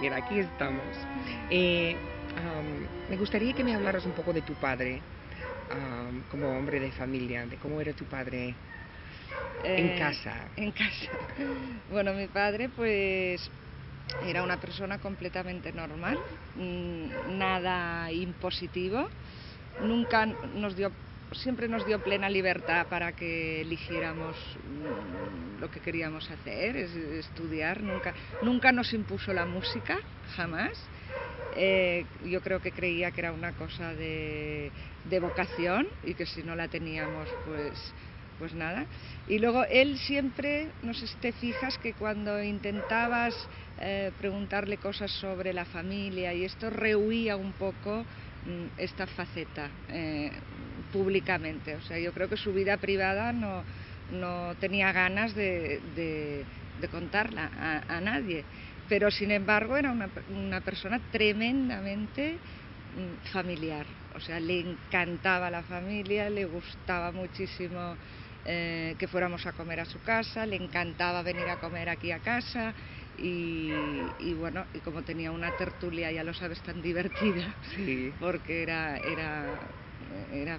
mira, aquí estamos. Me gustaría que me hablaras un poco de tu padre, como hombre de familia, de cómo era tu padre en casa. En casa. Bueno, mi padre pues era una persona completamente normal, nada impositivo, nunca nos dio... Siempre nos dio plena libertad para que eligiéramos lo que queríamos hacer, estudiar. Nunca nos impuso la música, jamás. Yo creo que creía que era una cosa de vocación y que si no la teníamos, pues nada. Y luego él siempre, no sé si te fijas, que cuando intentabas preguntarle cosas sobre la familia y esto, rehuía un poco esta faceta públicamente. O sea, yo creo que su vida privada no tenía ganas de contarla a nadie, pero sin embargo era una persona tremendamente familiar. O sea, le encantaba la familia, le gustaba muchísimo que fuéramos a comer a su casa, le encantaba venir a comer aquí a casa. Y bueno, y como tenía una tertulia, ya lo sabes, tan divertida, sí, porque era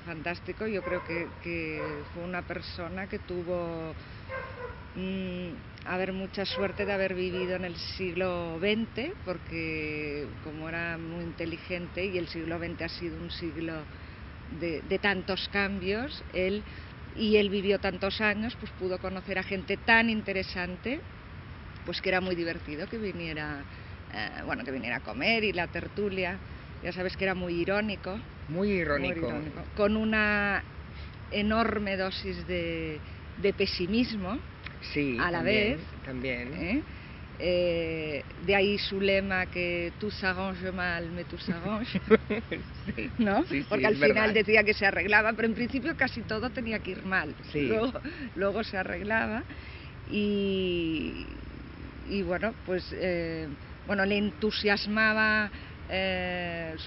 fantástico. Yo creo que fue una persona que tuvo mucha suerte de haber vivido en el siglo XX, porque como era muy inteligente, y el siglo XX ha sido un siglo de tantos cambios, él vivió tantos años, pues pudo conocer a gente tan interesante, pues que era muy divertido que viniera, a comer, y la tertulia, ya sabes que era muy irónico. Muy irónico. Muy irónico, con una enorme dosis de pesimismo, sí, a la vez. También. De ahí su lema, que tú s'arranges mal, mais tout s'arrange. Sí, ¿no? Sí, porque al final verdad. Decía que se arreglaba, pero en principio casi todo tenía que ir mal. Sí. Luego se arreglaba y bueno, pues le entusiasmaba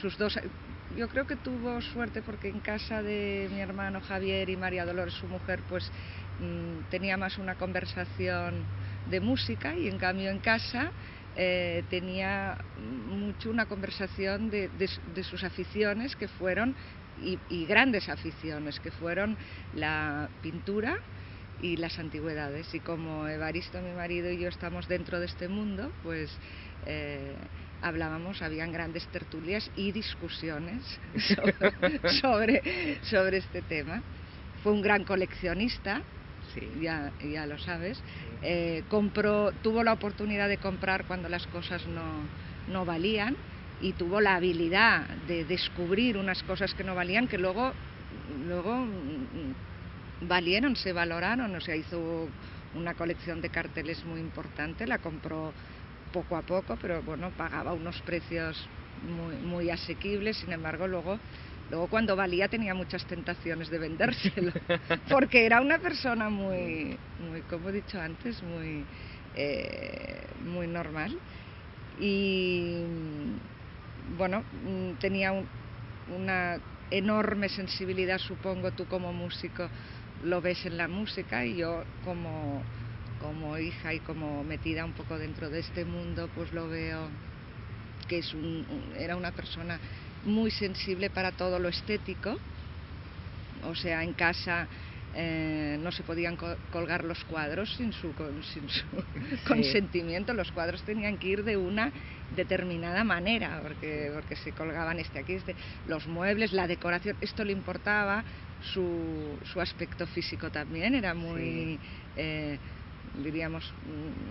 sus dos... Yo creo que tuvo suerte porque en casa de mi hermano Javier y María Dolores, su mujer, pues tenía más una conversación de música, y en cambio en casa tenía mucho una conversación de sus aficiones, que fueron, y grandes aficiones, que fueron la pintura y las antigüedades. Y como Evaristo, mi marido, y yo estamos dentro de este mundo, pues hablábamos, habían grandes tertulias y discusiones sobre este tema. Fue un gran coleccionista, sí, ya lo sabes. Tuvo la oportunidad de comprar cuando las cosas no valían, y tuvo la habilidad de descubrir unas cosas que no valían, que luego valieron, se valoraron. O sea, hizo una colección de carteles muy importante, la compró poco a poco, pero bueno, pagaba unos precios muy, muy asequibles. Sin embargo, luego cuando valía tenía muchas tentaciones de vendérselo, porque era una persona muy, muy, como he dicho antes, muy, muy normal. Y bueno, tenía una enorme sensibilidad, supongo, tú como músico lo ves en la música, y yo como hija y como metida un poco dentro de este mundo, pues lo veo que era una persona muy sensible para todo lo estético. O sea, en casa no se podían colgar los cuadros sin su sí, consentimiento. Los cuadros tenían que ir de una determinada manera, porque se colgaban este aquí, los muebles, la decoración, esto le importaba. Su aspecto físico también era muy, sí, diríamos,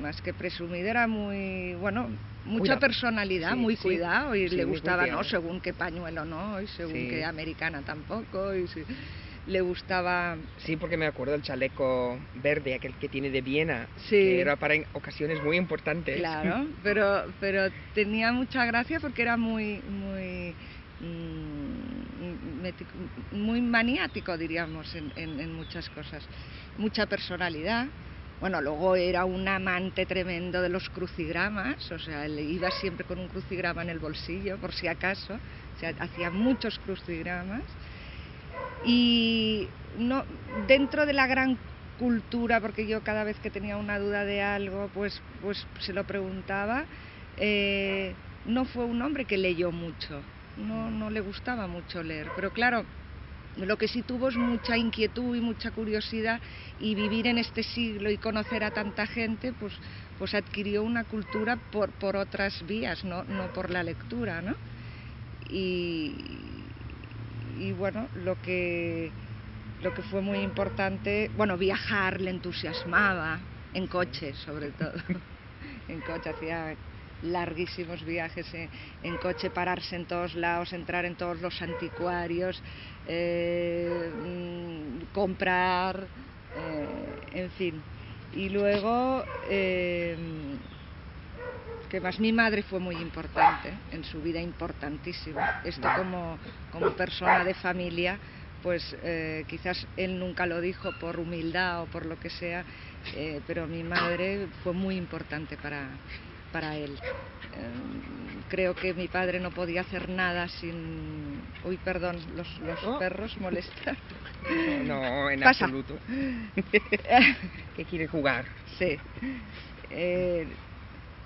más que presumido, era muy, bueno, mucha personalidad, sí, muy, sí, cuidado, y sí, le gustaba, no, según qué pañuelo no, y según, sí, qué americana tampoco, y sí, le gustaba... Sí, porque me acuerdo el chaleco verde, aquel que tiene de Viena, sí, que era para ocasiones muy importantes. Claro, pero tenía mucha gracia porque era muy, muy... muy maniático, diríamos, en muchas cosas, mucha personalidad. Bueno, luego era un amante tremendo de los crucigramas. O sea, él iba siempre con un crucigrama en el bolsillo, por si acaso. O sea, hacía muchos crucigramas. Y no, dentro de la gran cultura, porque yo cada vez que tenía una duda de algo, pues se lo preguntaba. no fue un hombre que leyó mucho, no le gustaba mucho leer, pero claro, lo que sí tuvo es mucha inquietud y mucha curiosidad, y vivir en este siglo y conocer a tanta gente, pues adquirió una cultura por otras vías, no por la lectura, ¿no? Y bueno, lo que fue muy importante, bueno, viajar le entusiasmaba, en coche sobre todo, en coche hacía larguísimos viajes en coche, pararse en todos lados, entrar en todos los anticuarios, comprar, en fin. Y luego, que más, mi madre fue muy importante en su vida, importantísima. Esto como persona de familia, pues quizás él nunca lo dijo por humildad o por lo que sea, pero mi madre fue muy importante para él. Creo que mi padre no podía hacer nada sin... Uy, perdón, los perros molestan. No, en Pasa. Absoluto. Que quiere jugar. Sí.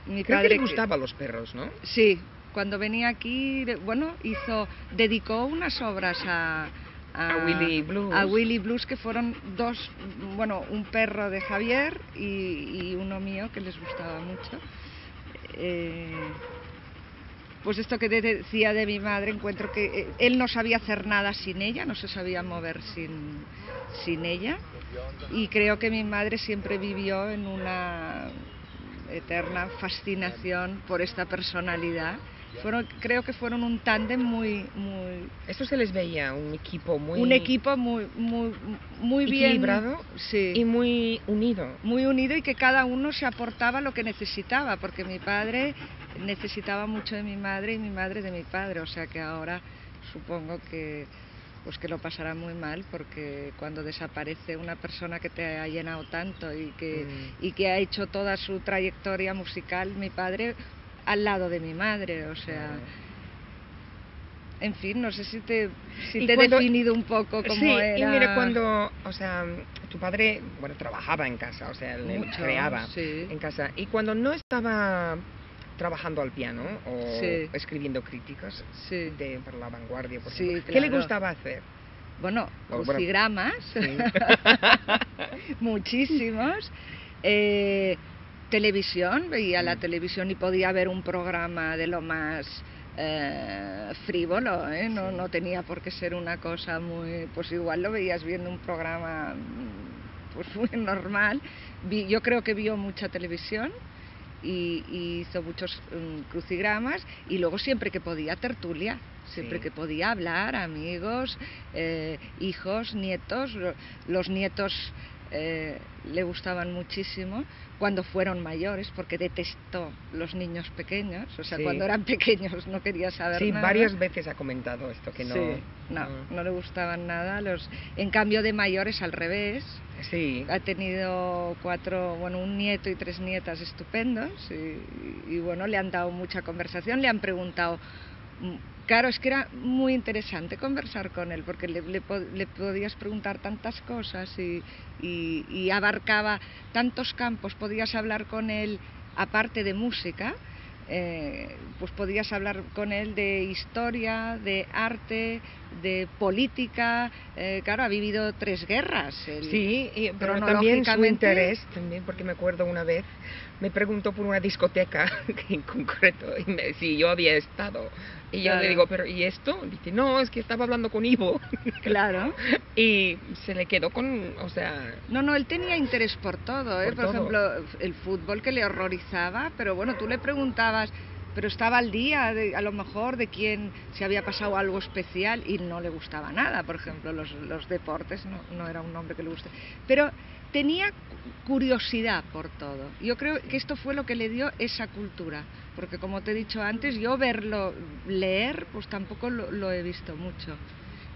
Mi Creo padre que le gustaban los perros, ¿no? Sí, cuando venía aquí, bueno, dedicó unas obras a Willy Blues. A Willy Blues, que fueron dos, bueno, un perro de Javier y uno mío que les gustaba mucho. Pues esto que decía de mi madre, encuentro que él no sabía hacer nada sin ella, no se sabía mover sin ella, y creo que mi madre siempre vivió en una eterna fascinación por esta personalidad. Creo que fueron un tándem muy... Esto se les veía, un equipo muy... Un equipo muy bien... Equilibrado, sí. Y muy unido. Muy unido, y que cada uno se aportaba lo que necesitaba, porque mi padre necesitaba mucho de mi madre y mi madre de mi padre, o sea que ahora supongo que... pues que lo pasará muy mal, porque cuando desaparece una persona que te ha llenado tanto y que ha hecho toda su trayectoria musical, mi padre... al lado de mi madre, o sea... En fin, no sé si te he definido un poco como sí, era... Sí, y mira, cuando... O sea, tu padre, bueno, trabajaba en casa, o sea, él creaba en casa. Y cuando no estaba trabajando al piano o escribiendo críticas para La Vanguardia, por ejemplo, ¿qué le gustaba hacer? Bueno, crucigramas, muchísimos... televisión, veía la televisión y podía ver un programa de lo más frívolo, ¿eh? No tenía por qué ser una cosa muy... Pues igual lo veías viendo un programa pues muy normal. Yo creo que vio mucha televisión y hizo muchos crucigramas, y luego siempre que podía tertulia, siempre que podía hablar, amigos, hijos, nietos, los nietos... le gustaban muchísimo cuando fueron mayores, porque detestó los niños pequeños, o sea, cuando eran pequeños no quería saber nada. Sí, varias veces ha comentado esto, que no... Sí, no le gustaban nada. En cambio, de mayores al revés. Sí. Ha tenido un nieto y tres nietas estupendos, y bueno, le han dado mucha conversación, le han preguntado... Claro, es que era muy interesante conversar con él, porque le podías preguntar tantas cosas y abarcaba tantos campos. Podías hablar con él, aparte de música, pues podías hablar con él de historia, de arte, de política. Claro, ha vivido tres guerras. Pero también su interés, porque me acuerdo una vez, me preguntó por una discoteca en concreto, si yo había estado. Y yo le digo, ¿pero y esto? Dice, no, es que estaba hablando con Ivo. Claro. Y se le quedó con, o sea... No, él tenía interés por todo, ¿eh? Por ejemplo, el fútbol, que le horrorizaba, pero bueno, tú le preguntabas, pero estaba al día, a lo mejor, de quién se había pasado algo especial, y no le gustaba nada, por ejemplo, los deportes, no era un hombre que le guste. Pero tenía curiosidad por todo. Yo creo que esto fue lo que le dio esa cultura, porque como te he dicho antes, yo verlo leer, pues tampoco lo he visto mucho,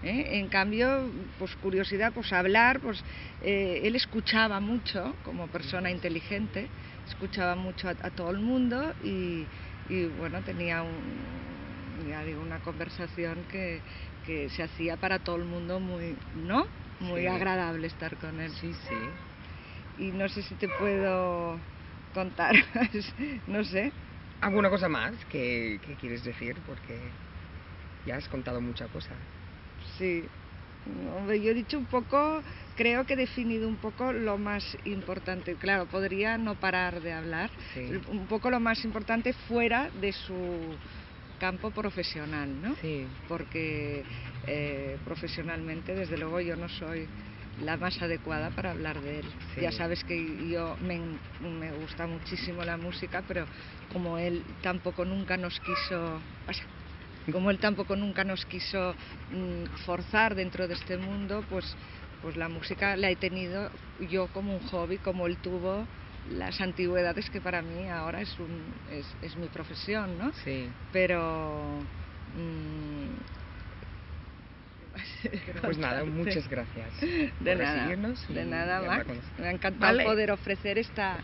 ¿eh? En cambio, pues curiosidad, pues hablar, pues él escuchaba mucho, como persona inteligente, escuchaba mucho a todo el mundo, y bueno, tenía una conversación que se hacía para todo el mundo muy agradable estar con él. Sí. Y no sé si te puedo contar, no sé, ¿Alguna cosa más que quieres decir? Porque ya has contado mucha cosa. Sí, yo he dicho un poco, creo que he definido un poco lo más importante. Claro, podría no parar de hablar. Sí. Un poco lo más importante fuera de su campo profesional, ¿no? Sí. Porque profesionalmente, desde luego, yo no soy la más adecuada para hablar de él. Sí. Ya sabes que yo me gusta muchísimo la música, pero como él tampoco nunca nos quiso... forzar dentro de este mundo, pues la música la he tenido yo como un hobby, como él tuvo las antigüedades, que para mí ahora es mi profesión, ¿no? Sí. Pero... pues nada, muchas gracias por recibirnos. De nada, Max. Me ha encantado poder ofrecer esta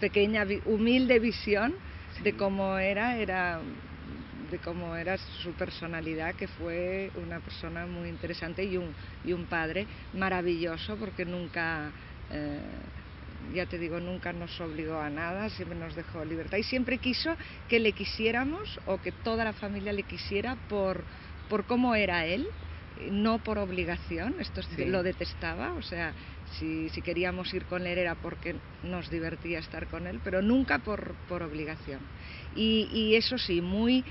pequeña, humilde visión de cómo era su personalidad, que fue una persona muy interesante y un padre maravilloso, porque nunca, ya te digo, nunca nos obligó a nada, siempre nos dejó libertad y siempre quiso que le quisiéramos o que toda la familia le quisiera por cómo era él, no por obligación. Esto sí. Lo detestaba, o sea, si queríamos ir con él era porque nos divertía estar con él, pero nunca por obligación. Y eso sí, muy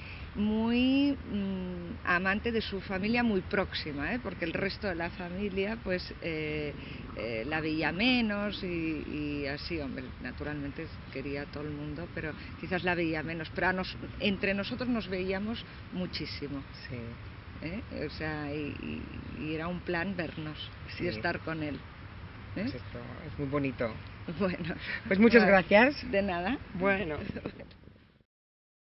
amante de su familia, muy próxima, ¿eh? Porque el resto de la familia pues la veía menos y así, hombre, naturalmente quería a todo el mundo, pero quizás la veía menos, pero entre nosotros nos veíamos muchísimo. Sí. O sea, y era un plan vernos, sí, y estar con él. Pues esto es muy bonito. Bueno, pues muchas gracias. De nada. Bueno.